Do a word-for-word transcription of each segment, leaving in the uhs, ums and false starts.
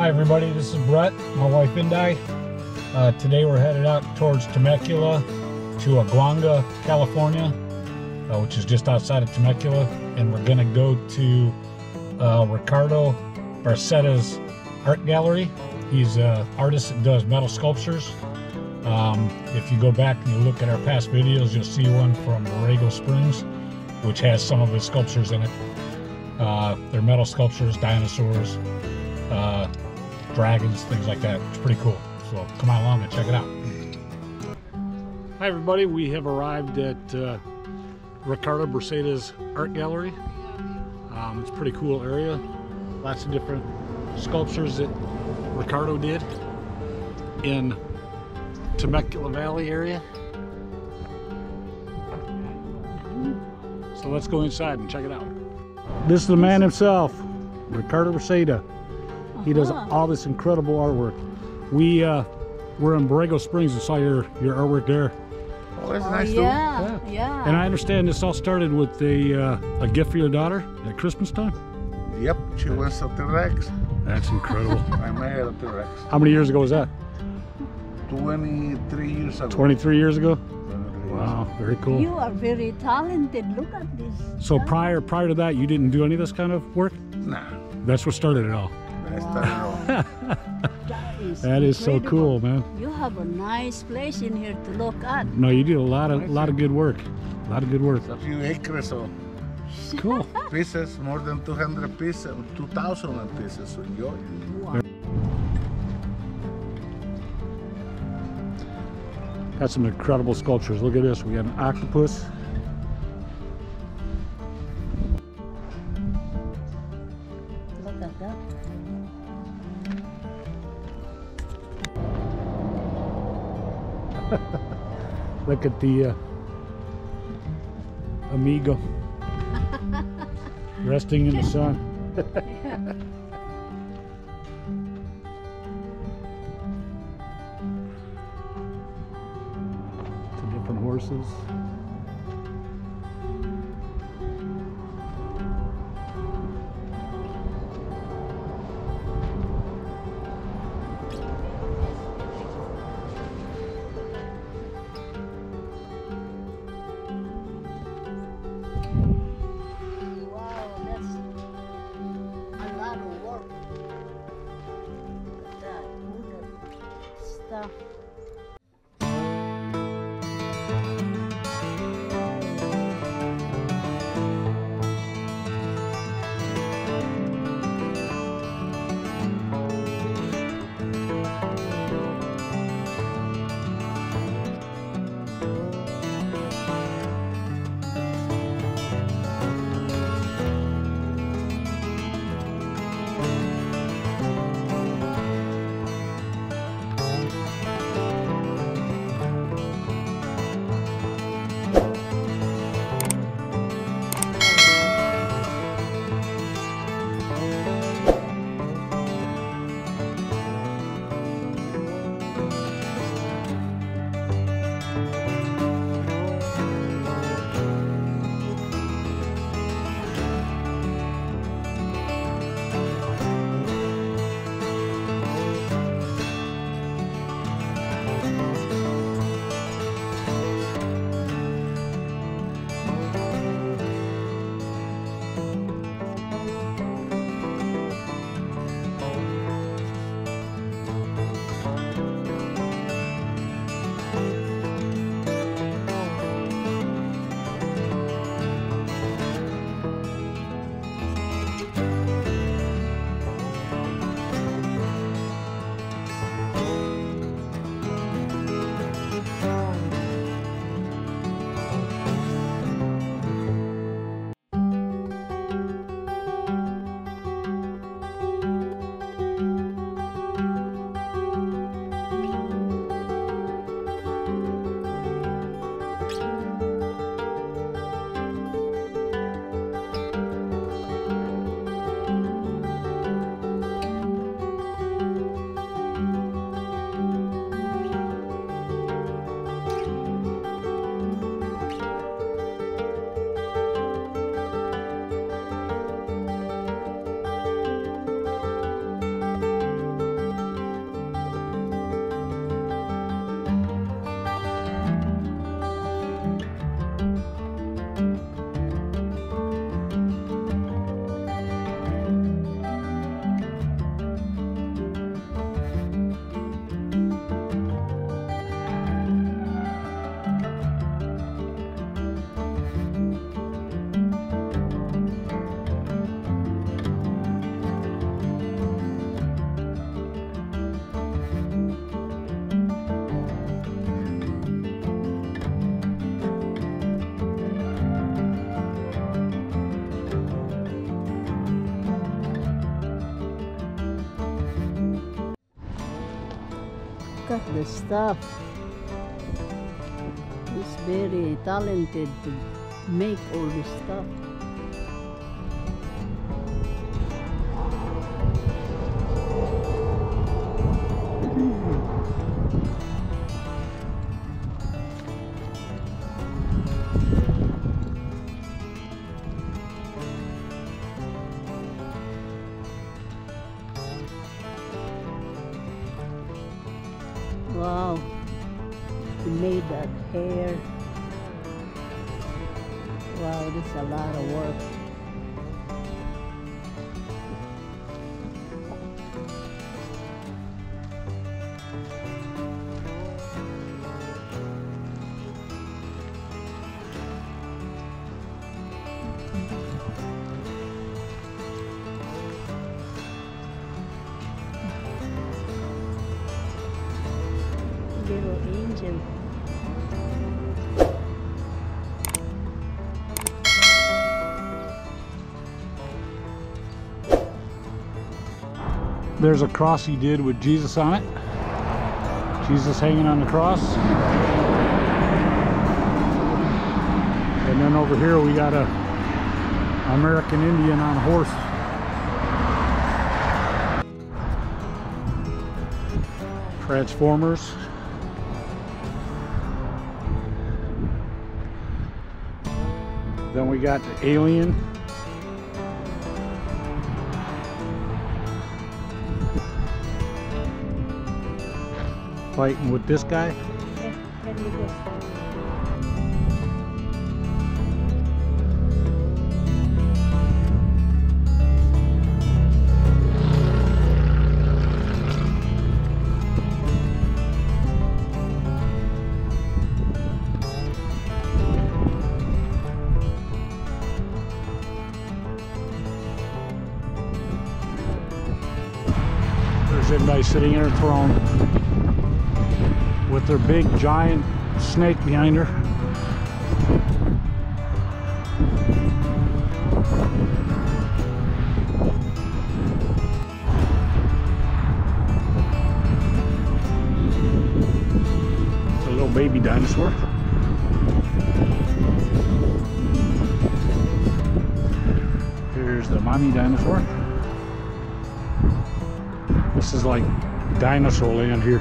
Hi everybody, this is Brett, my wife and I. Uh, today we're headed out towards Temecula to Aguanga, California, uh, which is just outside of Temecula, and we're going to go to uh, Ricardo Breceda's art gallery. He's an artist that does metal sculptures. Um, if you go back and you look at our past videos, you'll see one from Borrego Springs, which has some of his sculptures in it. Uh, they're metal sculptures, dinosaurs, uh, dragons, things like that. It's pretty cool. So come on along and check it out. Hi everybody, we have arrived at uh, Ricardo Breceda's art gallery. Um, it's a pretty cool area. Lots of different sculptures that Ricardo did in Temecula Valley area. So let's go inside and check it out. This is the man himself, Ricardo Breceda. He does all this incredible artwork. We uh, were in Borrego Springs and saw your, your artwork there. Oh, that's nice, too. Yeah, yeah, yeah. And I understand this all started with a, uh, a gift for your daughter at Christmas time? Yep, she wants a T-Rex. That's incredible. I made a T-Rex. How many years ago was that? twenty-three years ago. twenty-three years ago? Wow, very cool. You are very talented. Look at this. So prior prior to that, you didn't do any of this kind of work? Nah. That's what started it all. Wow. that is that is so cool, man. You have a nice place in here to look at. No, you do a lot of nice lot of good work. A lot of good work. It's a few acres of cool pieces, more than two hundred pieces, two thousand pieces. So enjoy. Wow. Got some incredible sculptures. Look at this. We got an octopus. Look at that. Look at the uh, amigo resting in the sun. Two different horses. Stuff. at the staff. He's very talented to make all this stuff. Wow, he made that hair. Wow, this is a lot of work. Little angel. There's a cross he did with Jesus on it. Jesus hanging on the cross. And then over here we got a American Indian on a horse. Transformers. Then we got the alien. Fighting with this guy. Everybody sitting in her throne with their big giant snake behind her. It's a little baby dinosaur. Here's the mommy dinosaur. This is like dinosaur land here.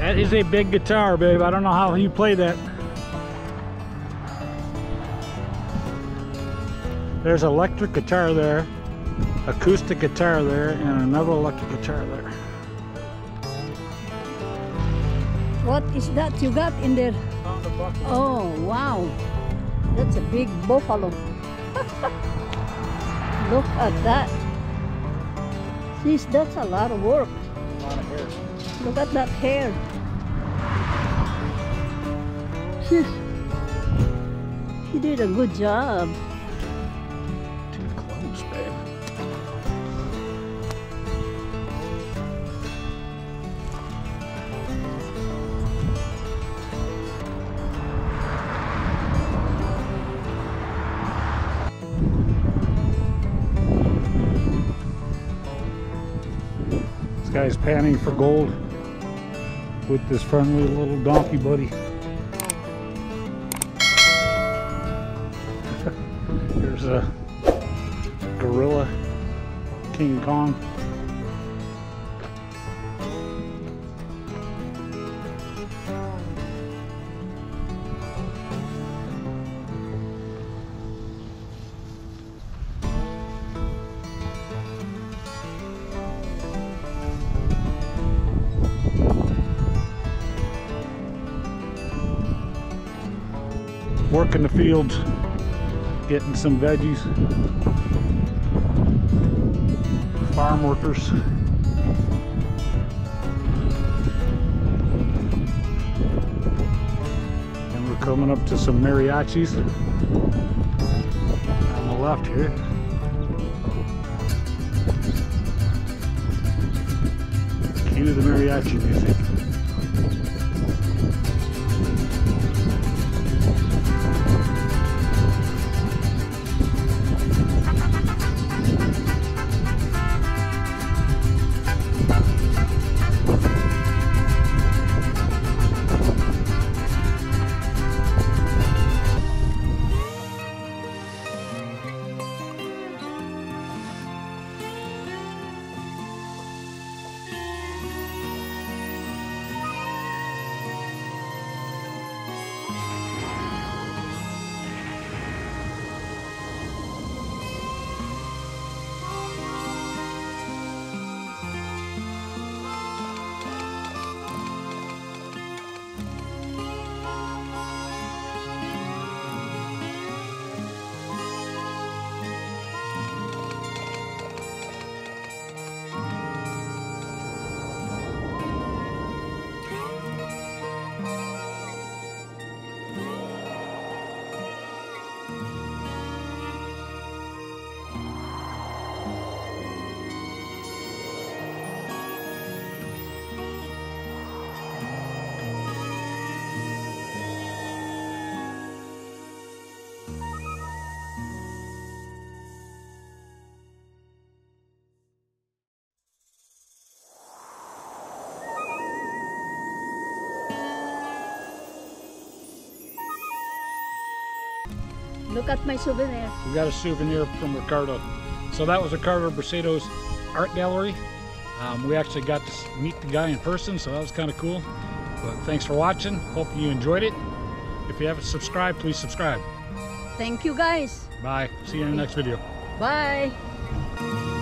That is a big guitar, babe. I don't know how you play that. There's electric guitar there, acoustic guitar there, and another electric guitar there. What is that you got in there? Oh, wow. That's a big buffalo. Look at that. Geez, that's a lot of work. A lot of hair. Look at that hair. Geez. She did a good job. Too close, babe. This guy's panning for gold with this friendly little donkey buddy. Here's a gorilla, King Kong. working the fields, getting some veggies. Farm workers. And we're coming up to some mariachis on the left here. Cue the mariachi music. Look at my souvenir. We got a souvenir from Ricardo. So that was Ricardo Breceda's art gallery. Um, we actually got to meet the guy in person, so that was kind of cool. But thanks for watching. Hope you enjoyed it. If you haven't subscribed, please subscribe. Thank you, guys. Bye. See you in the next video. Bye.